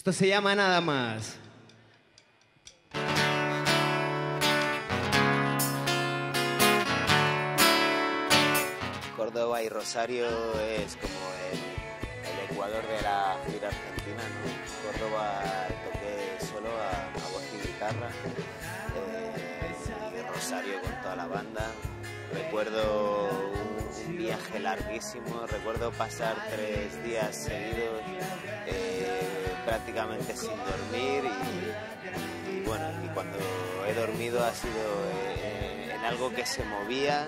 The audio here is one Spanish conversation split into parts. Esto se llama Nada Más. Córdoba y Rosario es como el Ecuador de la gira argentina, ¿no? Córdoba toqué solo a voz y guitarra, y Rosario con toda la banda. Recuerdo un viaje larguísimo, recuerdo pasar 3 días seguidos prácticamente sin dormir y bueno, y cuando he dormido ha sido en algo que se movía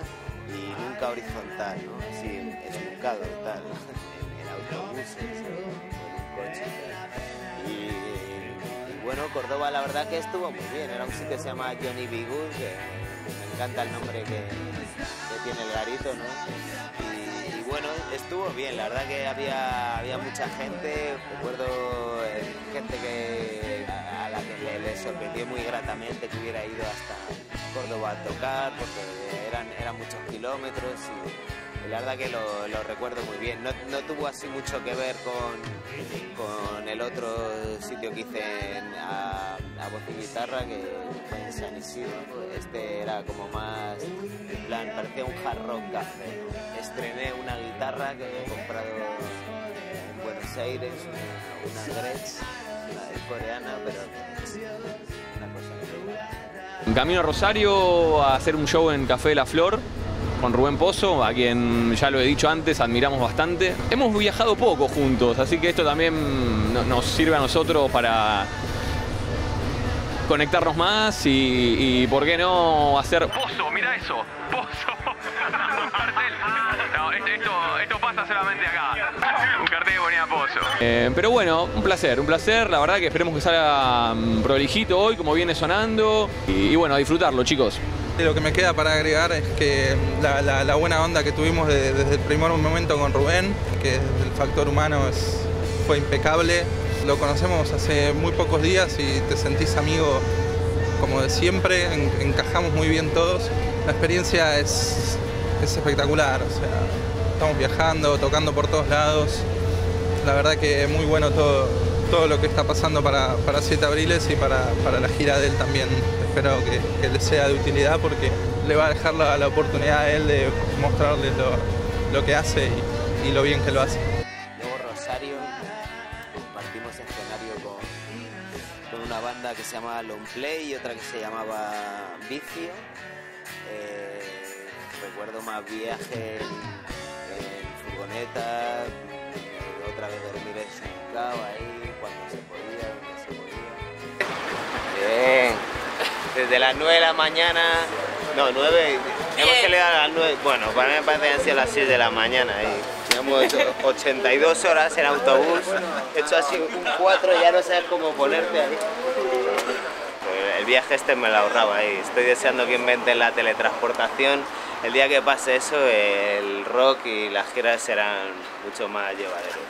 y nunca horizontal, ¿no? Así, educado y tal, en autobuses, en un coche y bueno, Córdoba la verdad que estuvo muy bien. Era un sitio que se llama Johnny Bigwood, que me encanta el nombre que tiene el garito, ¿no? Y bueno, estuvo bien, la verdad que había mucha gente. Recuerdo gente que a la que le sorprendió muy gratamente que hubiera ido hasta Córdoba a tocar, porque eran muchos kilómetros y la verdad que lo recuerdo muy bien. No tuvo así mucho que ver con el otro sitio que hice a voz y guitarra, que fue en San Isidro. Este era como más, en plan, parecía un hard rock café. Estrené una guitarra que había comprado en Buenos Aires, una Gretsch, una coreana, pero una cosa que camino a Rosario a hacer un show en Café de la Flor con Rubén Pozo, a quien, ya lo he dicho antes, admiramos bastante. Hemos viajado poco juntos, así que esto también nos sirve a nosotros para conectarnos más y ¿por qué no hacer? ¡Pozo, mira eso! ¡Pozo! Un cartel. No, esto pasa solamente acá. Un cartel que ponía Pozo. Pero bueno, un placer. La verdad que esperemos que salga prolijito hoy, como viene sonando. Y bueno, a disfrutarlo, chicos. Lo que me queda para agregar es que la buena onda que tuvimos desde el primer momento con Rubén, que el factor humano fue impecable. Lo conocemos hace muy pocos días y te sentís amigo como de siempre. Encajamos muy bien todos. La experiencia es espectacular, o sea, estamos viajando, tocando por todos lados. La verdad que muy bueno todo lo que está pasando para 7 Abriles y para la gira de él también. Espero que le sea de utilidad, porque le va a dejar la oportunidad a él de mostrarle lo que hace y lo bien que lo hace. Luego Rosario, compartimos escenario con una banda que se llamaba Longplay y otra que se llamaba Vicio. Recuerdo más viajes en furgoneta, otra vez dormir en cava ahí, cuando se podía, donde se podía. Bien, desde las 9 de la mañana, no, 9, hemos que leer a las 9, bueno, para mí me parece que han sido las 6 de la mañana ahí. Llevamos 82 horas en autobús, hecho así un 4, ya no sabes cómo ponerte ahí. El viaje este me lo ahorraba ahí, estoy deseando que inventen la teletransportación. El día que pase eso, el rock y las giras serán mucho más llevaderos.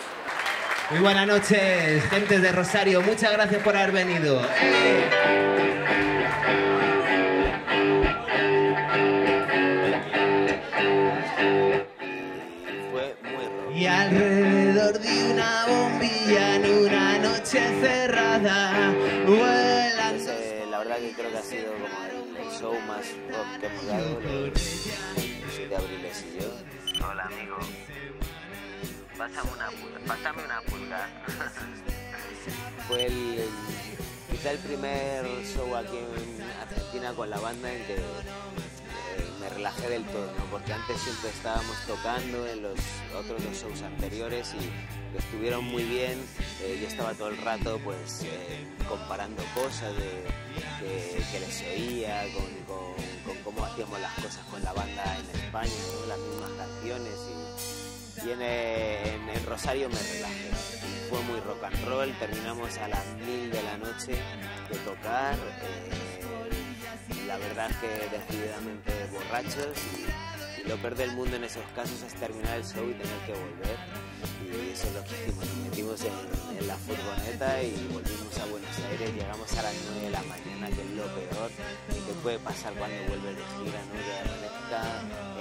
Muy buenas noches, gentes de Rosario. Muchas gracias por haber venido. Fue muy rock. Y alrededor de una bombilla en una noche cerrada. La verdad que creo que ha sido como el show más rock que hemos dado, los 7 Abriles y yo. Hola amigo, pásame una pulga. Fue quizá el primer show aquí en Argentina con la banda en que me relajé del todo, ¿no? Porque antes siempre estábamos tocando en los otros 2 shows anteriores y estuvieron muy bien. Yo estaba todo el rato pues comparando cosas que les oía con cómo hacíamos las cosas con la banda en España, ¿no? Las mismas canciones y en Rosario me relajé. Fue muy rock and roll, terminamos a las 1000 de la noche de tocar. La verdad es que decididamente borrachos y lo peor del mundo en esos casos es terminar el show y tener que volver, y eso es lo que hicimos, nos metimos en la furgoneta y volvimos a Buenos Aires. antes, llegamos a las 9 de la mañana, que es lo peor que puede pasar cuando vuelves de gira, ¿no? Que de repente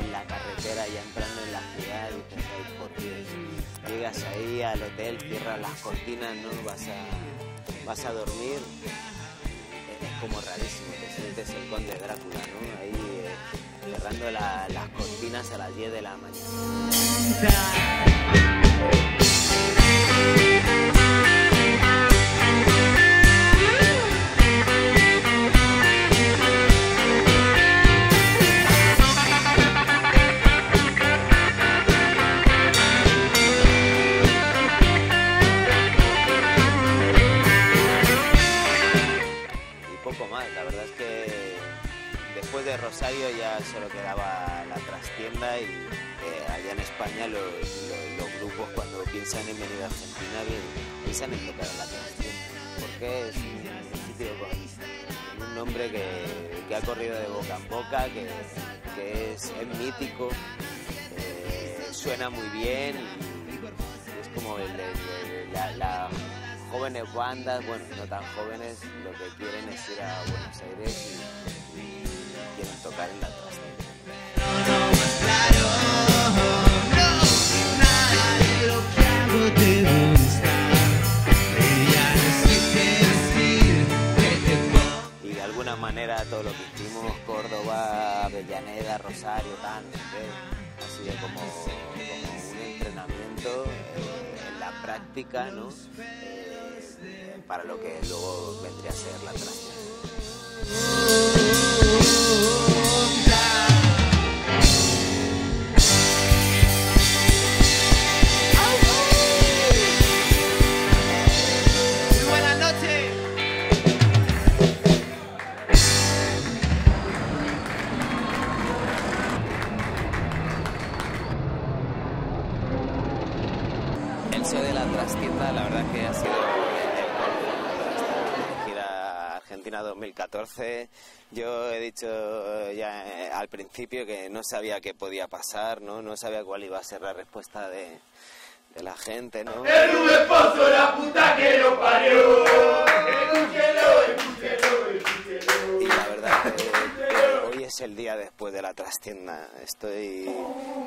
en la carretera, ya entrando en la ciudad, y pensáis, por Dios, llegas ahí al hotel, cierras las cortinas, ¿no? Vas a dormir, es como rarísimo, te sientes el conde Drácula, ¿no? Ahí cerrando las cortinas a las 10 de la mañana. De Rosario ya solo quedaba La Trastienda y allá en España los grupos cuando piensan en venir a Argentina piensan en tocar La Trastienda porque es un sitio con un nombre que ha corrido de boca en boca, que es mítico, suena muy bien y es como las jóvenes bandas, bueno, no tan jóvenes, lo que quieren es ir a Buenos Aires y quieren tocar en La Trastienda. Y de alguna manera todo lo que hicimos, Córdoba, Avellaneda, Rosario, Tanto, ha sido como un entrenamiento en la práctica, ¿no? Para lo que luego vendría a ser La Trastienda. De La Trastienda, la verdad que ha sido el Gira Argentina 2014. Yo he dicho ya al principio que no sabía qué podía pasar, no sabía cuál iba a ser la respuesta de la gente, ¿no? ¡El Rubén Pozo, la puta que lo parió! ¡Escúchelo! Y la verdad que hoy es el día después de La Trastienda. Estoy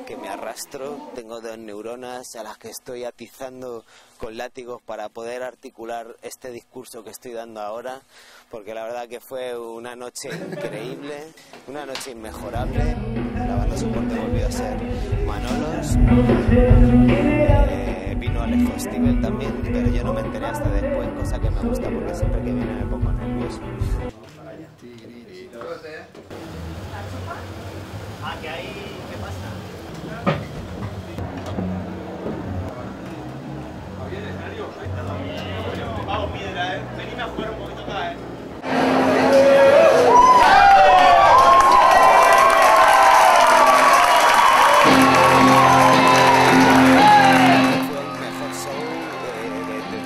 que me arrastro, tengo dos neuronas a las que estoy atizando con látigos para poder articular este discurso que estoy dando ahora, porque la verdad que fue una noche increíble, una noche inmejorable. La banda soporte volvió a ser Manolos, vino Alejo Stivel también, pero yo no me enteré hasta después, cosa que me gusta porque siempre que viene me pongo nervioso. Ah, que ahí, ¿qué pasa? Vamos, piedra, venime a jugar un poquito acá, Fue el mejor show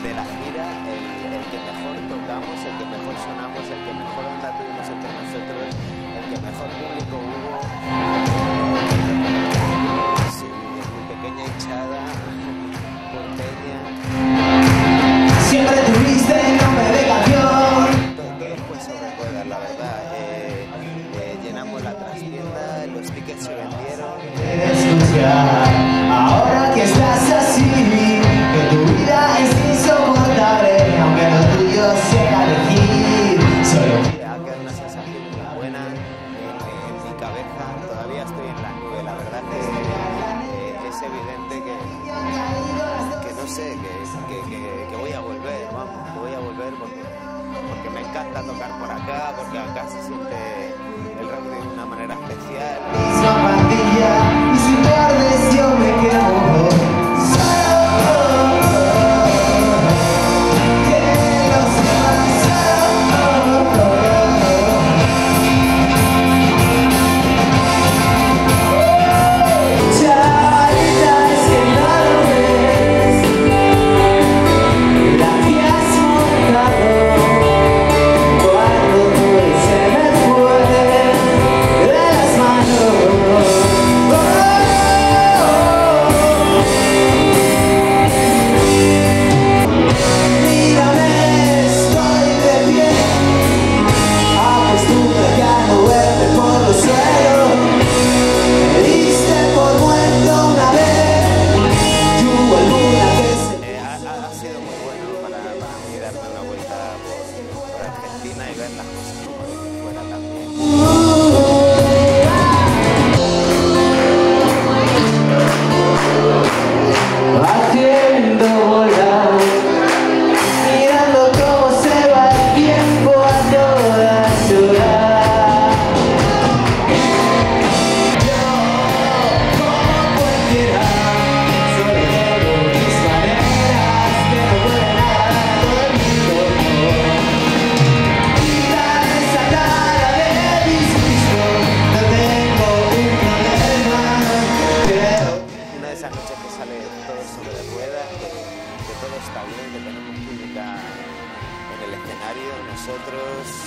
de la gira, el que mejor tocamos, el que mejor sonamos, el que mejor onda tuvimos entre nosotros, el que mejor público hubo. Sí, mi pequeña hinchada porteña. Siempre tuviste el nombre de campeón. ¿Qué después se recuerda? La verdad, llenamos La Trastienda, los tickets se vendieron. Ahora que estás así, que tu vida es insoportable, aunque lo tuyo sea elegir. Ha quedado una sensación muy buena en mi cabeza, todavía estoy en la nube. La verdad que es evidente que no sé, que voy a volver, vamos, que voy a volver porque me encanta tocar por acá, porque acá se siente el rock de una manera especial. Y si pierdes yo me quedo ven las cosas como desde fuera también.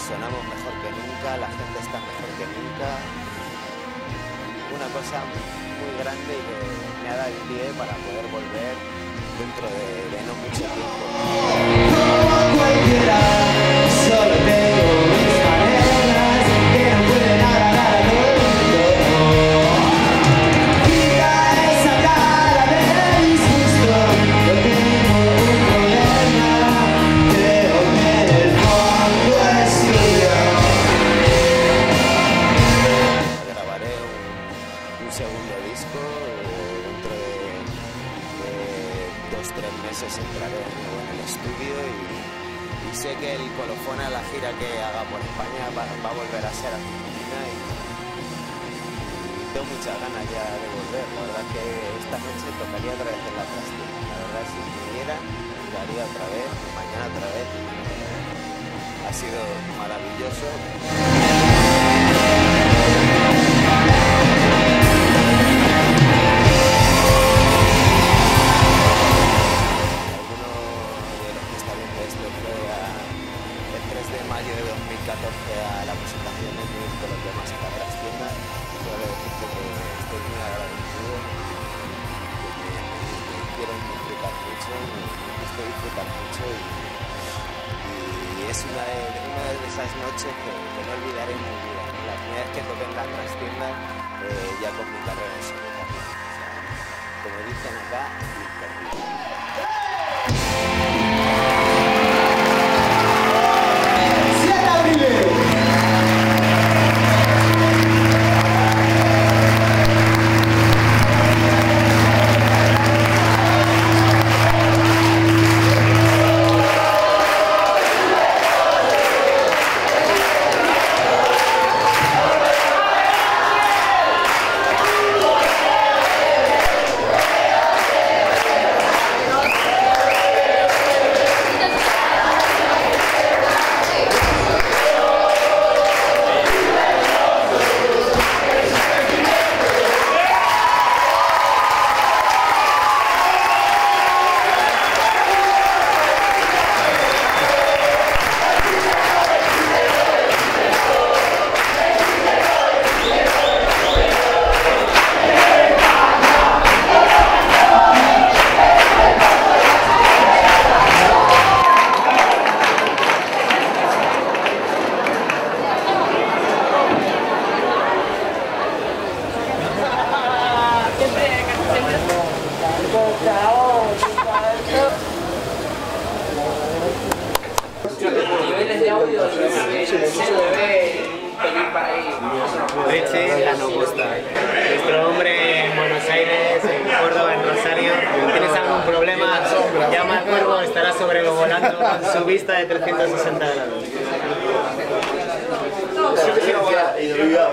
Sonamos mejor que nunca, la gente está mejor que nunca. Una cosa muy grande y que me ha dado el pie para poder volver dentro de no mucho tiempo. Como cualquiera, solo tengo mis maneras que no pueden agradar al mundo. Quita esa cara de disgusto, no tengo un problema, creo que el meses entraré en el estudio y sé que el colofón a la gira que haga por España va a volver a ser Argentina y tengo muchas ganas ya de volver. La verdad que esta noche tocaría otra vez en La Trastienda. La verdad, si pudiera, lo haría otra vez, mañana otra vez. Ha sido maravilloso. Gretsch nos gusta. Nuestro hombre en Buenos Aires, en Córdoba, en Rosario. ¿Tienes algún problema? Llama al cuervo, estará sobrevolando con su vista de 360 grados.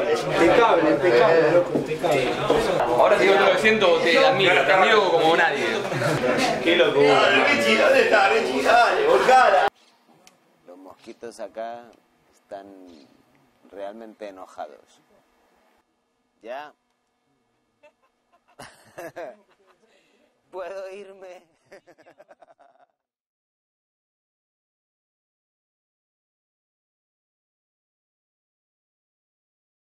Es impecable, impecable, loco, impecable. Ahora sí, lo que siento, te admiro como nadie. Qué locura. ¿Dónde está? Dale, volcala. Los mosquitos acá están realmente enojados. ¿Ya? ¿Puedo irme?